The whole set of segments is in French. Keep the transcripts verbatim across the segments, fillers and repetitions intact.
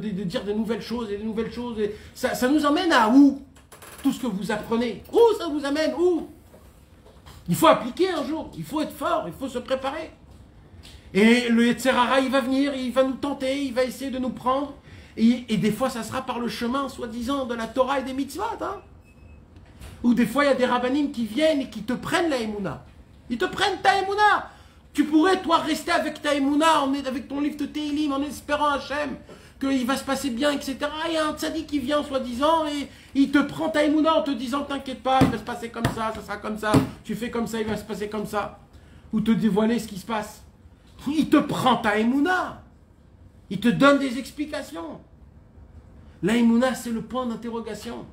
de, de dire des nouvelles choses et des nouvelles choses. Et ça, ça nous emmène à où? Tout ce que vous apprenez, où ça vous amène? Où? Il faut appliquer un jour, il faut être fort, il faut se préparer. Et le Yetzer Hara, il va venir, il va nous tenter, il va essayer de nous prendre. Et, et des fois, ça sera par le chemin, soi-disant, de la Torah et des mitzvot. Hein, ou des fois, il y a des rabbinim qui viennent et qui te prennent la Emunah. Ils te prennent ta Emunah. Tu pourrais, toi, rester avec ta Emunah, en, avec ton livre de Tehilim, en espérant Hachem qu'il va se passer bien, et cetera. Il y a un Tsadik qui vient, soi-disant, et il te prend ta Emunah en te disant, t'inquiète pas, il va se passer comme ça, ça sera comme ça, tu fais comme ça, il va se passer comme ça. Ou te dévoiler ce qui se passe. Il te prend ta Emunah. Il te donne des explications. La Emunah, c'est le point d'interrogation.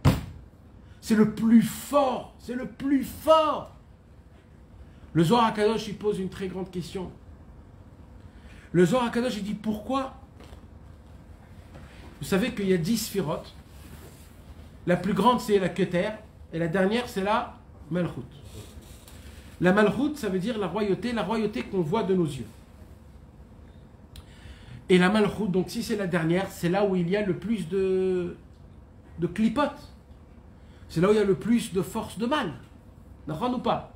C'est le plus fort. C'est le plus fort. Le Zohar HaKadosh, il pose une très grande question. Le Zohar HaKadosh, il dit, pourquoi? Vous savez qu'il y a dix Firotes. La plus grande, c'est la Keter. Et la dernière, c'est la Malchut. La Malchut, ça veut dire la royauté, la royauté qu'on voit de nos yeux. Et la Malchut, donc si c'est la dernière, c'est là où il y a le plus de, de clipotes. C'est là où il y a le plus de force de mal. Narman ou pas?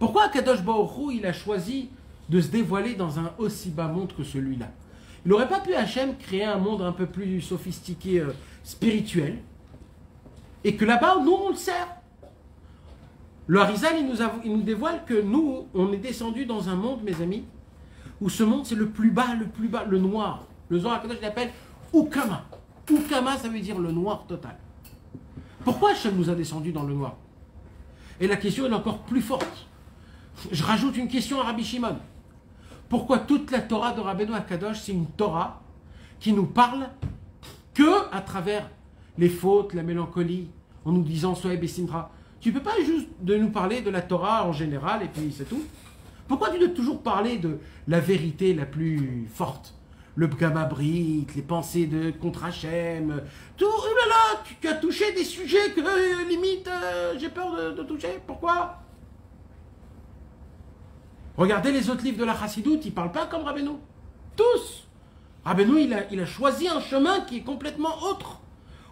Pourquoi Kodosh-Boh-Kru, il a choisi de se dévoiler dans un aussi bas monde que celui-là? Il n'aurait pas pu, Hachem, créer un monde un peu plus sophistiqué, euh, spirituel, et que là-bas, nous, on le sert. Le Harizal, il nous, a, il nous dévoile que nous, on est descendu dans un monde, mes amis, où ce monde, c'est le plus bas, le plus bas, le noir. Le Zohar HaKadosh, il l'appelle Ukama. Ukama, ça veut dire le noir total. Pourquoi Hachem nous a descendu dans le noir? Et la question est encore plus forte. Je rajoute une question à Rabbi Shimon. Pourquoi toute la Torah de Rabbeinu HaKadosh, c'est une Torah qui nous parle que à travers les fautes, la mélancolie, en nous disant soyez Bessimtra? Tu ne peux pas juste de nous parler de la Torah en général et puis c'est tout. Pourquoi tu dois toujours parler de la vérité la plus forte? Le Gabbabrit, les pensées de contre Hachem, tout, oh là là, tu, tu as touché des sujets que euh, limite euh, j'ai peur de, de toucher. Pourquoi? Regardez les autres livres de la Chassidoute, ils ne parlent pas comme Rabbeinu. Tous. Rabbeinu, il a, il a choisi un chemin qui est complètement autre.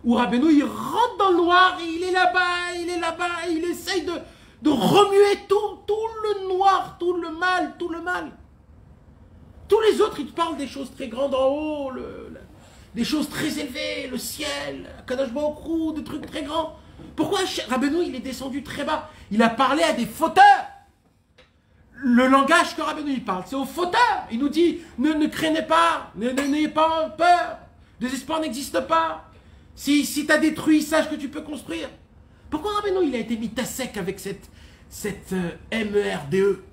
Où Rabbeinu, il rentre dans le noir, et il est là-bas, il est là-bas, il essaye de... de remuer tout, tout le noir, tout le mal, tout le mal. Tous les autres, ils te parlent des choses très grandes en haut, le, le, des choses très élevées, le ciel, Kodosh-Boh-Kru, des trucs très grands. Pourquoi Rabbeinu, il est descendu très bas? Il a parlé à des fauteurs. Le langage que Rabbeinu, il parle, c'est aux fauteurs. Il nous dit, ne, ne craignez pas, n'ayez pas peur, désespoir n'existe pas. Si, si tu as détruit, sache que tu peux construire. Pourquoi Rabbeinu, il a été mis à sec avec cette, cette euh, M E R D E?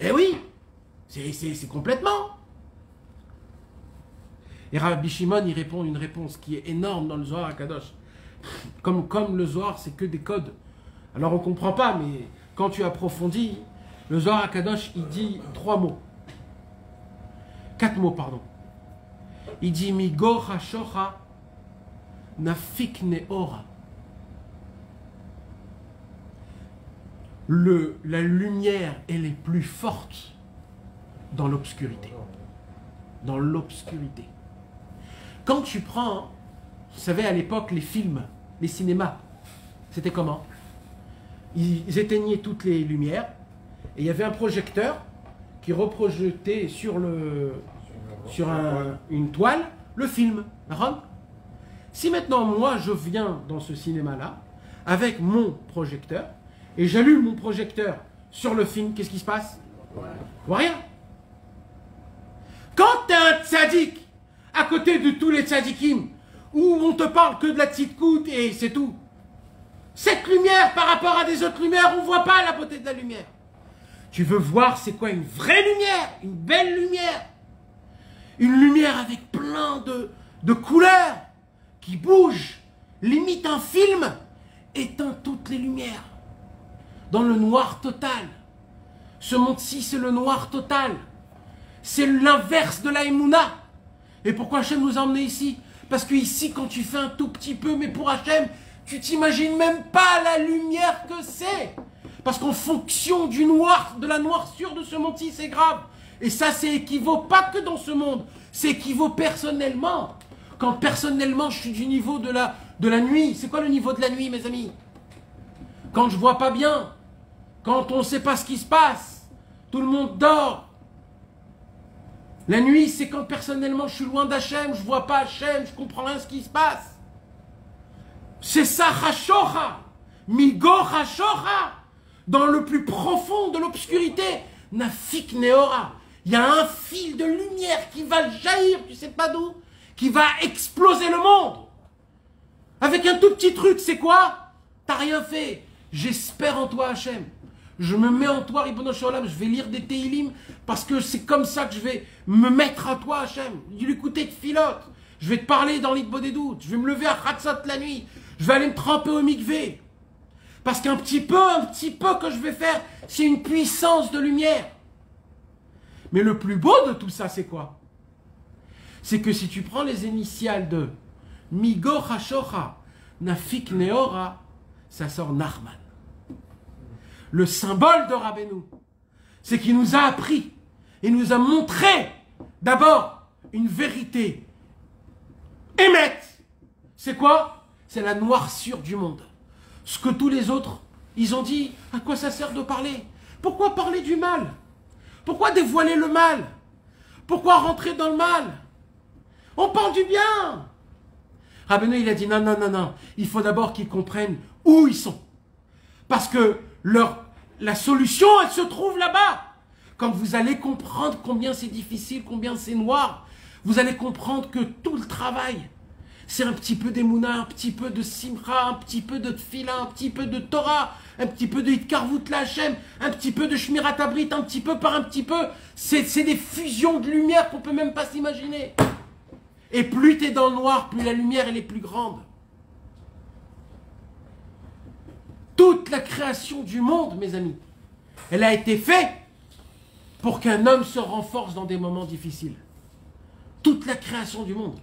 Eh oui, c'est complètement. Et Rabbi Shimon, il répond une réponse qui est énorme dans le Zohar HaKadosh. Comme, comme le Zohar, c'est que des codes. Alors on ne comprend pas, mais quand tu approfondis, le Zohar HaKadosh, il dit trois mots. Quatre mots, pardon. Il dit « Migo Hashorah nafik nehora ». Le, la lumière, elle est plus forte dans l'obscurité. Dans l'obscurité. Quand tu prends, vous savez, à l'époque, les films, les cinémas, c'était comment? Ils, ils éteignaient toutes les lumières et il y avait un projecteur qui reprojetait sur, le, sur un, une toile le film. Si maintenant, moi, je viens dans ce cinéma-là avec mon projecteur, et j'allume mon projecteur sur le film, qu'est-ce qui se passe? Rien. Quand tu as un tsadik à côté de tous les tsadikim, où on te parle que de la tzidkut et c'est tout, cette lumière par rapport à des autres lumières, on ne voit pas la beauté de la lumière. Tu veux voir c'est quoi une vraie lumière, une belle lumière, une lumière avec plein de, de couleurs qui bougent, limite un film, éteint toutes les lumières. Dans le noir total. Ce monde-ci, c'est le noir total. C'est l'inverse de la Emunah. Et pourquoi Hachem nous a emmenés ici? Parce que ici, quand tu fais un tout petit peu, mais pour Hachem, tu t'imagines même pas la lumière que c'est. Parce qu'en fonction du noir, de la noirceur de ce monde-ci, c'est grave. Et ça, c'est équivaut pas que dans ce monde, c'est équivaut personnellement. Quand personnellement, je suis du niveau de la, de la nuit. C'est quoi le niveau de la nuit, mes amis? Quand je vois pas bien, quand on ne sait pas ce qui se passe, tout le monde dort. La nuit, c'est quand personnellement, je suis loin d'Hachem, je vois pas Hachem, je comprends rien ce qui se passe. C'est ça, Hachorah, Migo Hashorah, dans le plus profond de l'obscurité, nafik nehora. Il y a un fil de lumière qui va jaillir, tu sais pas d'où, qui va exploser le monde. Avec un tout petit truc, c'est quoi? T'as rien fait. J'espère en toi, Hachem. Je me mets en toi, Ribono Shel Olam. Je vais lire des Tehilim parce que c'est comme ça que je vais me mettre à toi, Hachem. Je vais écouter de Tfilot. Je vais te parler dans l'Itbo des doutes. Je vais me lever à Hatsat la nuit. Je vais aller me tremper au Mikveh. Parce qu'un petit peu, un petit peu que je vais faire, c'est une puissance de lumière. Mais le plus beau de tout ça, c'est quoi? C'est que si tu prends les initiales de Migo Hashorah nafik nehora, ça sort Narman. Le symbole de Rabbeinu, c'est qu'il nous a appris et nous a montré d'abord une vérité. Émette, c'est quoi? C'est la noircure du monde. Ce que tous les autres, ils ont dit, à quoi ça sert de parler? Pourquoi parler du mal? Pourquoi dévoiler le mal? Pourquoi rentrer dans le mal? On parle du bien. Rabbeinu, il a dit non, non, non, non. Il faut d'abord qu'ils comprennent où ils sont. Parce que leur, la solution, elle se trouve là-bas. Quand vous allez comprendre combien c'est difficile, combien c'est noir, vous allez comprendre que tout le travail, c'est un petit peu d'Emunah, un petit peu de Simcha, un petit peu de Tfila, un petit peu de Torah, un petit peu de Hitkarvout la Hachem, un petit peu de Shmiratabrit, un petit peu par un petit peu. C'est des fusions de lumière qu'on peut même pas s'imaginer. Et plus tu es dans le noir, plus la lumière, elle est plus grande. Toute la création du monde, mes amis, elle a été faite pour qu'un homme se renforce dans des moments difficiles. Toute la création du monde.